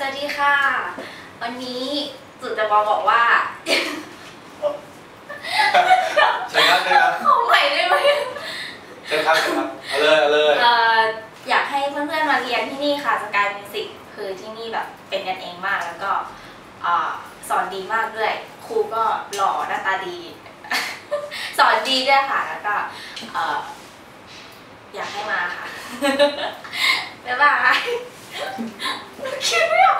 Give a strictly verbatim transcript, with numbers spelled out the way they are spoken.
สวัสดีค่ะวันนี้จุดจะมาบอกว่าใช่ครับใช่ครับขอใหม่ได้ไหมใช่ครับใช่ครับเอาเลยเอาเลยอยากให้เพื่อนๆมาเรียนที่นี่ค่ะสกายมิวสิกคือที่นี่แบบเป็นกันเองมากแล้วก็สอนดีมากด้วยครูก็หล่อหน้าตาดีสอนดีด้วยค่ะแล้วก็อยากให้มาค่ะบ๊ายบายคิดไม่ออก